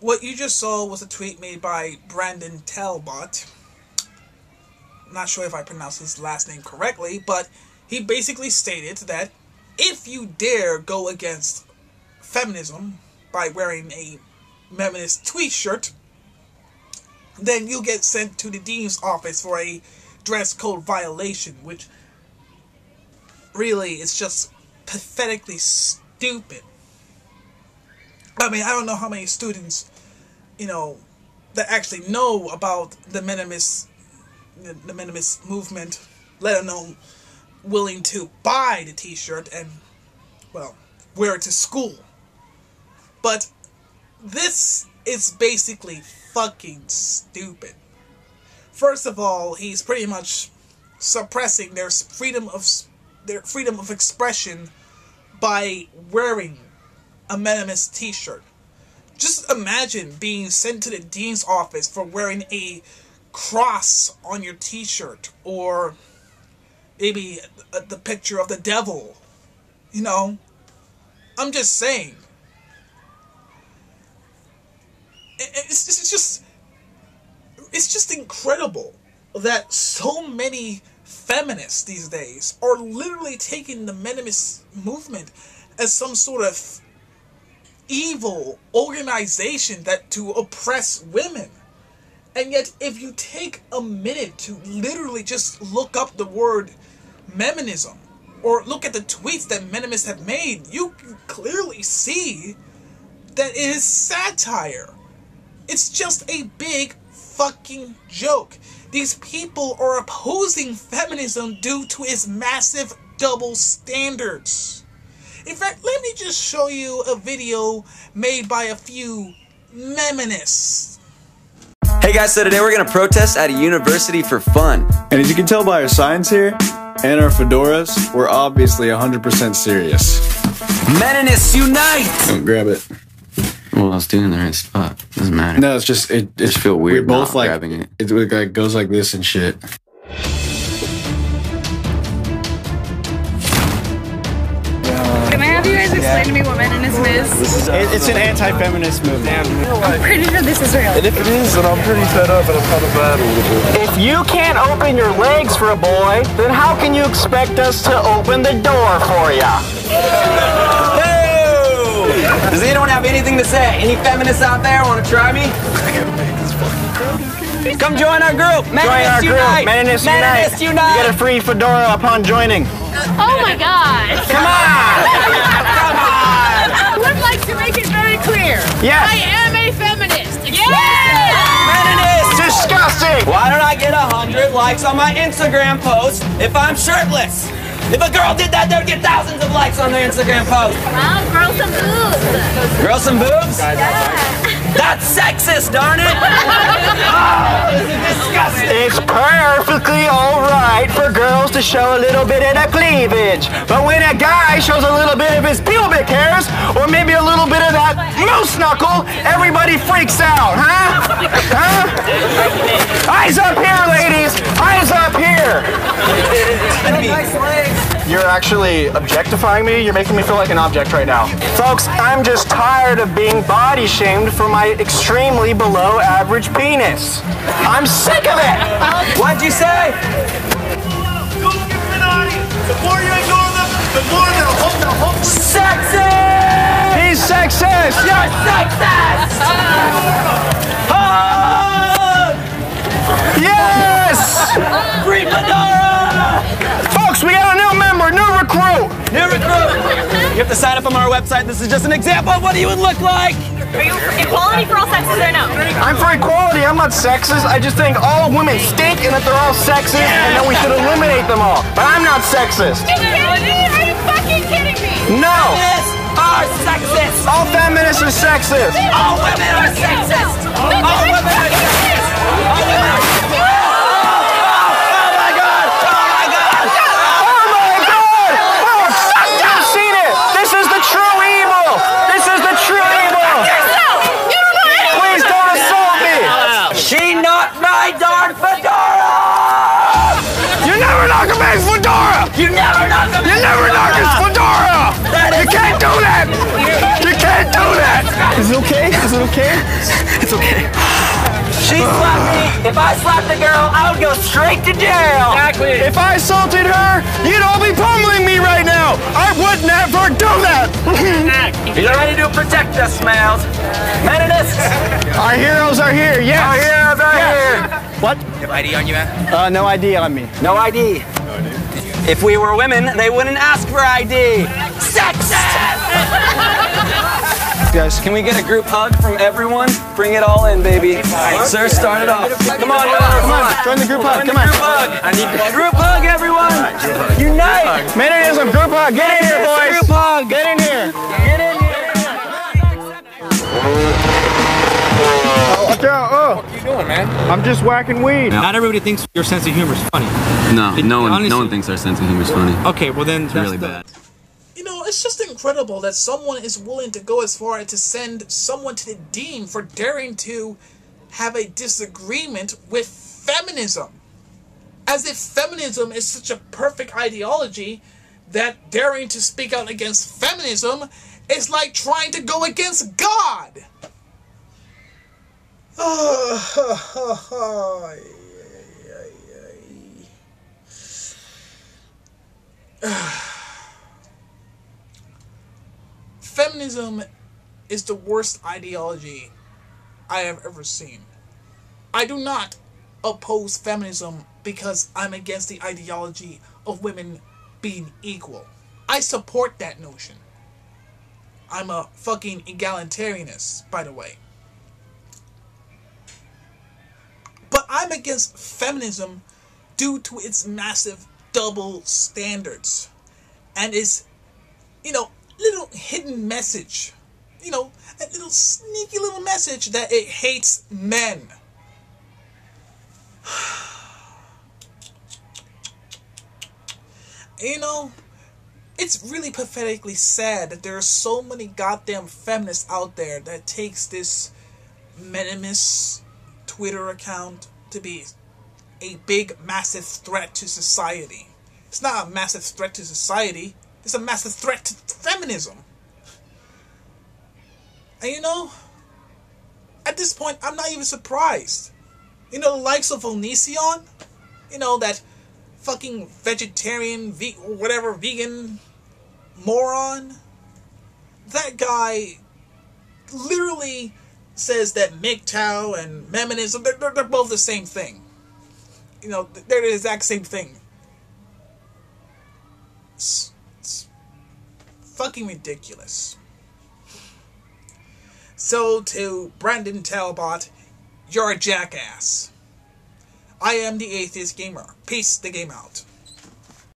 What you just saw was a tweet made by Brandon Talbot. I'm not sure if I pronounced his last name correctly, but he basically stated that if you dare go against feminism by wearing a feminist tweet shirt, then you'll get sent to the dean's office for a dress code violation, which really is just pathetically stupid. I mean, I don't know how many students, you know, that actually know about the minimalist movement, let alone willing to buy the t-shirt and, well, wear it to school. But this is basically fucking stupid. First of all, he's pretty much suppressing their freedom of expression by wearing a meninism t-shirt. Just imagine being sent to the dean's office for wearing a cross on your t-shirt, or maybe the picture of the devil. You know, I'm just saying. It's just incredible that so many feminists these days are literally taking the meninism movement as some sort of evil organization that to oppress women. And yet, if you take a minute to literally just look up the word meninism, or look at the tweets that meninists have made, you can clearly see that it is satire. It's just a big fucking joke. These people are opposing feminism due to its massive double standards. In fact, let me just show you a video made by a few meninists. Hey guys, so today we're going to protest at a university for fun. And as you can tell by our signs here, and our fedoras, we're obviously 100% serious. Meninists unite! Don't grab it. Well, I was doing the right spot. Doesn't matter. No, it's just... It just feel weird both like grabbing it. It like, goes like this and shit. Explain to me what meninism is. It's an anti-feminist movement. I'm pretty sure this is real. And if it is, then I'm pretty fed up and I'm kind of bad a little bit. If you can't open your legs for a boy, then how can you expect us to open the door for ya? No! Does anyone have anything to say? Any feminists out there want to try me? I gotta make this fucking crowd. Come join our group! Meninists unite! Meninists unite! You get a free fedora upon joining. Oh my god! Come on! Come on! I would like to make it very clear. Yes. I am a feminist. Yes! Meninists! Disgusting! Why don't I get 100 likes on my Instagram post if I'm shirtless? If a girl did that, they would get thousands of likes on their Instagram post. Wow, grow some boobs! Grow some boobs? Yeah. That's sexist, darn it! Oh, this is disgusting! It's perfectly alright for girls to show a little bit of their cleavage. But when a guy shows a little bit of his pubic hairs, or maybe a little bit of that moose knuckle, everybody freaks out, huh? Huh? Eyes up here, ladies! Eyes up here! You're actually objectifying me. You're making me feel like an object right now. Folks, I'm just tired of being body shamed for my extremely below average penis. I'm sick of it! What'd you say? The more you ignore them, the more they'll hold the hope. Sexist! He's sexist! You're sexist! Yes! Free fedora! Folks, we got a new member, new recruit! New recruit! You have to sign up on our website. This is just an example of what you would look like. Are you equality for all sexes or no? I'm for equality. I'm not sexist. I just think all women stink and that they're all sexist and that we should eliminate them all. But I'm not sexist. Are you fucking kidding me? No! Feminists are sexist! All feminists are sexist! All women are sexist! All women are sexist! All women are sexist! Fedora! You never knock his fedora! You can't do that! You can't do that! Is it okay? Is it okay? It's okay. She slapped me. If I slapped the girl, I would go straight to jail. Exactly. If I assaulted her, you'd all be pummeling me right now. I would never do that. You're ready to protect us, Miles. Meninists. Our heroes are here, yes. Our heroes are here. What? You have ID on you, man? No ID on me. No ID. No ID. If we were women, they wouldn't ask for ID. Sexist! Guys, can we get a group hug from everyone? Bring it all in, baby. All right, sir, start it off. Come on, come on. Join the group hug. Come on. I need a group hug, everyone. Unite. Meninism, group hug. Get in here, boys. Group hug. Get in here. Get in here. Watch out. Oh. What are you doing, man? I'm just whacking weed. Not everybody thinks your sense of humor is funny. No one thinks our sense of humor is funny. Okay, well then, that's really bad. You know, it's just incredible that someone is willing to go as far as to send someone to the dean for daring to have a disagreement with feminism. As if feminism is such a perfect ideology that daring to speak out against feminism is like trying to go against God. Feminism is the worst ideology I have ever seen. I do not oppose feminism because I'm against the ideology of women being equal. I support that notion. I'm a fucking egalitarianist, by the way. But I'm against feminism due to its massive double standards and its, you know, little hidden message, you know, a little sneaky little message that it hates men. You know, it's really pathetically sad that there are so many goddamn feminists out there that takes this meninism Twitter account to be a big massive threat to society. It's not a massive threat to society. It's a massive threat to feminism. And you know, at this point, I'm not even surprised. You know, the likes of Onision, you know, that fucking vegetarian, whatever, vegan moron. That guy literally says that MGTOW and feminism, they're both the same thing. You know, they're the exact same thing. Fucking ridiculous. So to Brandon Talbot, you're a jackass. I am the Atheist Gamer. Peace the game out.